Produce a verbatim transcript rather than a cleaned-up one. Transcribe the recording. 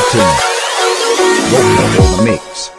fifteen. Roll on the mix.